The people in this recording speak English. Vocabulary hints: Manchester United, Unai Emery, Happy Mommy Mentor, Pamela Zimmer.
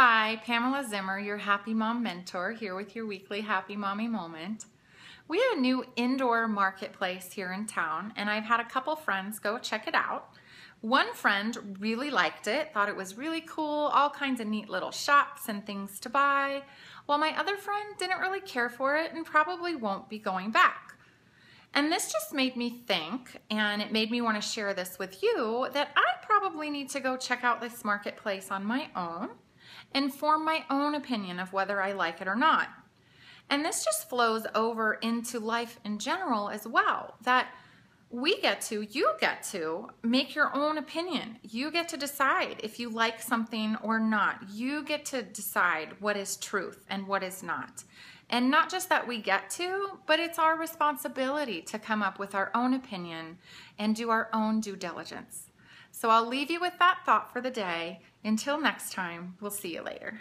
Hi, Pamela Zimmer, your Happy Mom Mentor, here with your weekly Happy Mommy Moment. We have a new indoor marketplace here in town, and I've had a couple friends go check it out. One friend really liked it, thought it was really cool, all kinds of neat little shops and things to buy, while my other friend didn't really care for it and probably won't be going back. And this just made me think, and it made me want to share this with you, that I probably need to go check out this marketplace on my own and form my own opinion of whether I like it or not. And this just flows over into life in general as well, that you get to make your own opinion. You get to decide if you like something or not. You get to decide what is truth and what is not. And not just that we get to, but it's our responsibility to come up with our own opinion and do our own due diligence. So I'll leave you with that thought for the day. Until next time, we'll see you later.